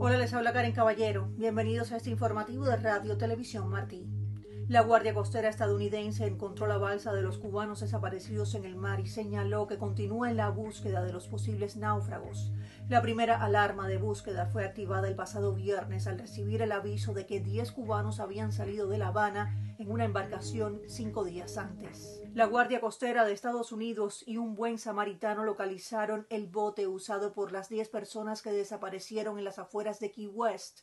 Hola, les habla Karen Caballero. Bienvenidos a este informativo de Radio Televisión Martí. La Guardia Costera estadounidense encontró la balsa de los cubanos desaparecidos en el mar y señaló que continúa en la búsqueda de los posibles náufragos. La primera alarma de búsqueda fue activada el pasado viernes al recibir el aviso de que 10 cubanos habían salido de La Habana en una embarcación 5 días antes. La Guardia Costera de Estados Unidos y un buen samaritano localizaron el bote usado por las 10 personas que desaparecieron en las afueras de Key West.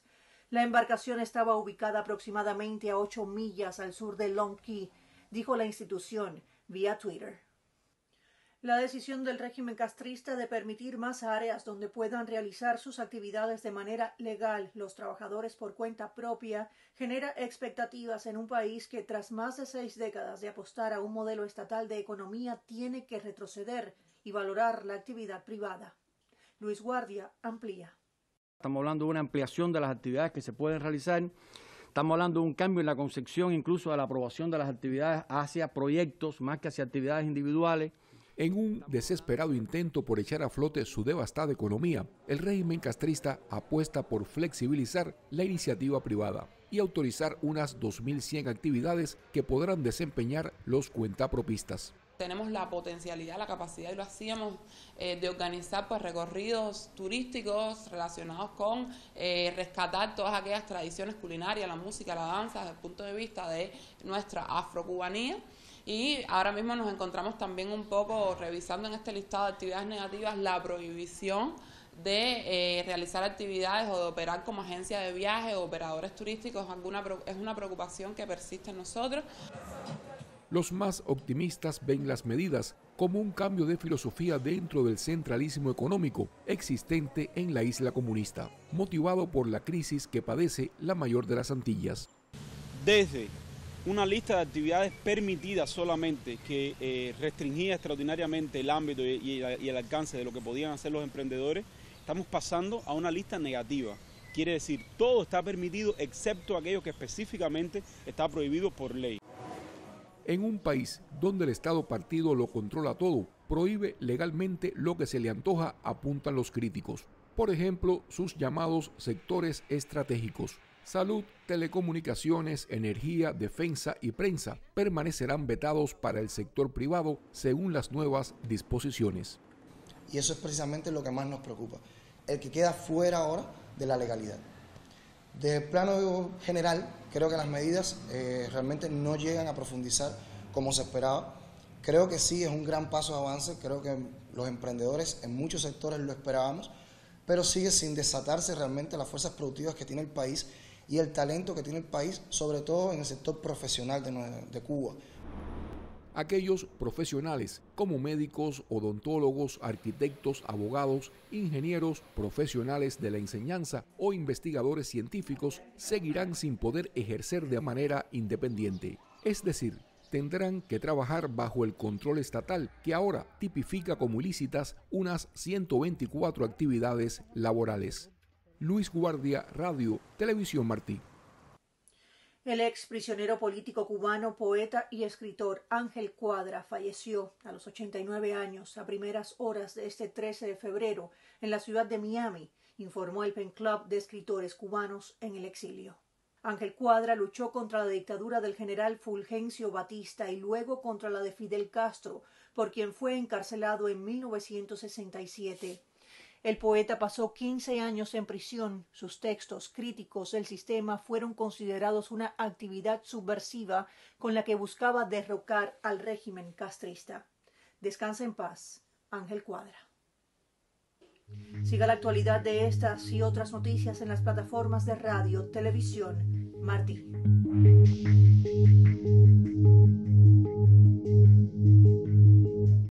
La embarcación estaba ubicada aproximadamente a 8 millas al sur de Long Key, dijo la institución vía Twitter. La decisión del régimen castrista de permitir más áreas donde puedan realizar sus actividades de manera legal los trabajadores por cuenta propia genera expectativas en un país que, tras más de 6 décadas de apostar a un modelo estatal de economía, tiene que retroceder y valorar la actividad privada. Luis Guardia amplía. Estamos hablando de una ampliación de las actividades que se pueden realizar. Estamos hablando de un cambio en la concepción, incluso de la aprobación de las actividades hacia proyectos, más que hacia actividades individuales. En un desesperado intento por echar a flote su devastada economía, el régimen castrista apuesta por flexibilizar la iniciativa privada y autorizar unas 2.100 actividades que podrán desempeñar los cuentapropistas. Tenemos la potencialidad, la capacidad, y lo hacíamos, de organizar pues recorridos turísticos relacionados con rescatar todas aquellas tradiciones culinarias, la música, la danza, desde el punto de vista de nuestra afrocubanía. Y ahora mismo nos encontramos también un poco revisando en este listado de actividades negativas la prohibición de realizar actividades o de operar como agencia de viaje o operadores turísticos. Es una preocupación que persiste en nosotros. Los más optimistas ven las medidas como un cambio de filosofía dentro del centralismo económico existente en la isla comunista, motivado por la crisis que padece la mayor de las Antillas. Desde una lista de actividades permitidas solamente, que restringía extraordinariamente el ámbito y el alcance de lo que podían hacer los emprendedores, estamos pasando a una lista negativa. Quiere decir, todo está permitido excepto aquello que específicamente está prohibido por ley. En un país donde el Estado partido lo controla todo, prohíbe legalmente lo que se le antoja, apuntan los críticos. Por ejemplo, sus llamados sectores estratégicos. Salud, telecomunicaciones, energía, defensa y prensa permanecerán vetados para el sector privado según las nuevas disposiciones. Y eso es precisamente lo que más nos preocupa, el que queda fuera ahora de la legalidad. Desde el plano general, creo que las medidas realmente no llegan a profundizar como se esperaba. Creo que sí es un gran paso de avance, creo que los emprendedores en muchos sectores lo esperábamos, pero sigue sin desatarse realmente las fuerzas productivas que tiene el país y el talento que tiene el país, sobre todo en el sector profesional de Cuba. Aquellos profesionales como médicos, odontólogos, arquitectos, abogados, ingenieros, profesionales de la enseñanza o investigadores científicos seguirán sin poder ejercer de manera independiente. Es decir, tendrán que trabajar bajo el control estatal, que ahora tipifica como ilícitas unas 124 actividades laborales. Luis Guardia, Radio Televisión Martí. El ex prisionero político cubano, poeta y escritor Ángel Cuadra falleció a los 89 años a primeras horas de este 13 de febrero en la ciudad de Miami, informó el Pen Club de Escritores Cubanos en el exilio. Ángel Cuadra luchó contra la dictadura del general Fulgencio Batista y luego contra la de Fidel Castro, por quien fue encarcelado en 1967. El poeta pasó 15 años en prisión. Sus textos críticos del sistema fueron considerados una actividad subversiva con la que buscaba derrocar al régimen castrista. Descansa en paz, Ángel Cuadra. Siga la actualidad de estas y otras noticias en las plataformas de Radio Televisión Martí.